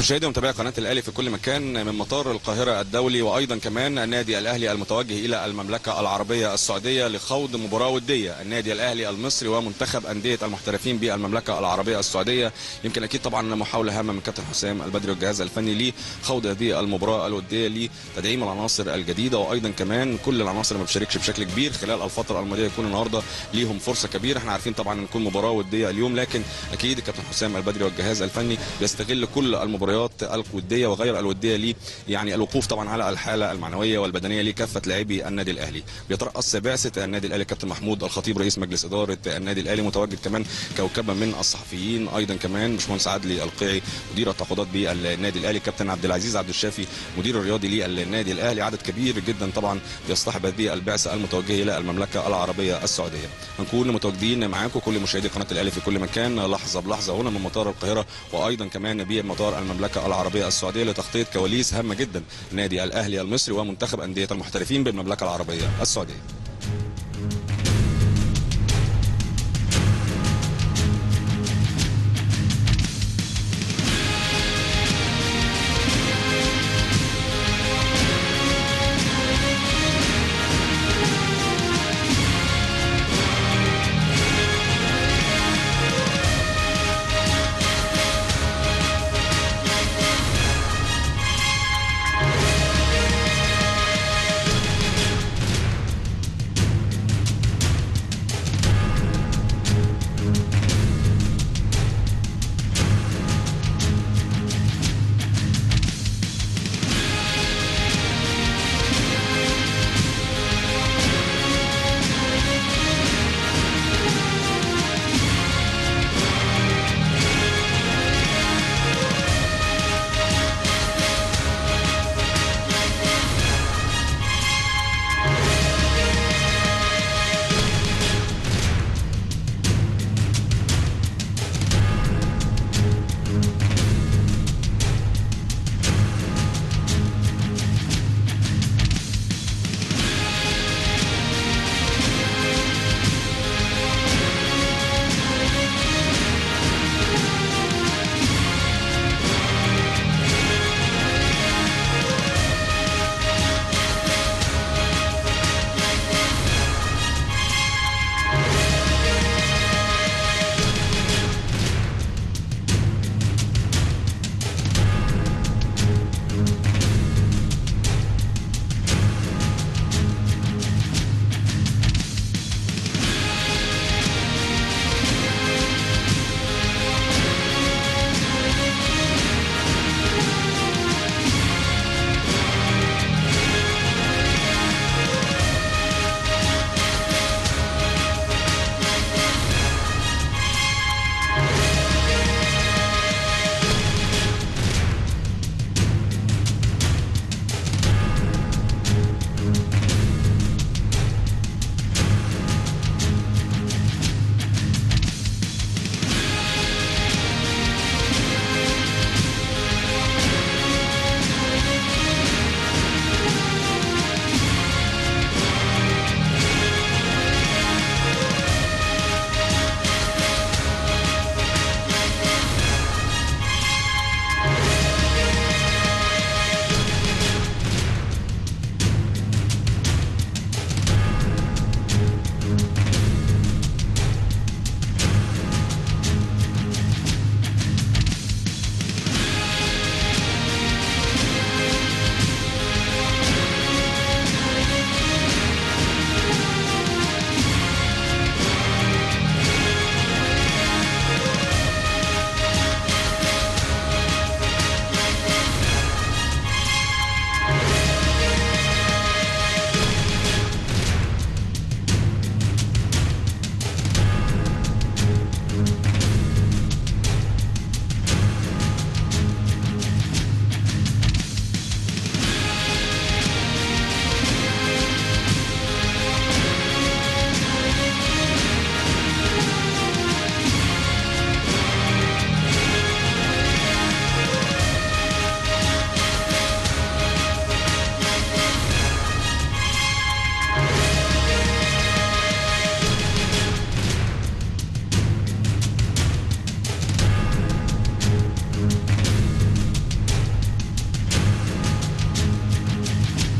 مشاهدي ومتابعي قناه الاهلي في كل مكان من مطار القاهره الدولي وايضا كمان النادي الاهلي المتوجه الى المملكه العربيه السعوديه لخوض مباراه وديه النادي الاهلي المصري ومنتخب انديه المحترفين بالمملكه العربيه السعوديه. يمكن اكيد طبعا محاوله هامه من كابتن حسام البدر والجهاز الفني لخوض هذه المباراه الوديه لتدعيم العناصر الجديده وايضا كمان كل العناصر اللي ما بتشاركش بشكل كبير خلال الفتره الماضيه يكون النهارده ليهم فرصه كبيره. احنا عارفين طبعا ان تكون مباراه وديه اليوم لكن اكيد كابتن حسام البدر والجهاز الفني بيستغل كل المباريات الوديه وغير الوديه ليه يعني الوقوف طبعا على الحاله المعنويه والبدنيه لكافه لاعبي النادي الاهلي. بيترأس بعثه النادي الاهلي كابتن محمود الخطيب رئيس مجلس اداره النادي الاهلي متواجد كمان كوكبه من الصحفيين ايضا كمان باشمهندس عادلي القيعي مدير التعاقدات بالنادي الاهلي كابتن عبد العزيز عبد الشافي مدير الرياضي للنادي الاهلي. عدد كبير جدا طبعا بيصطحب هذه البعثه المتوجهه الى المملكه العربيه السعوديه. هنكون متواجدين معاكم كل مشاهدي قناه الاهلي في كل مكان لحظه بلحظه هنا من مطار القاهره وايضا كمان بمطار المملكه العربيه السعوديه لتغطيه كواليس هامه جدا نادي الاهلي المصري ومنتخب انديه المحترفين بالمملكه العربيه السعوديه.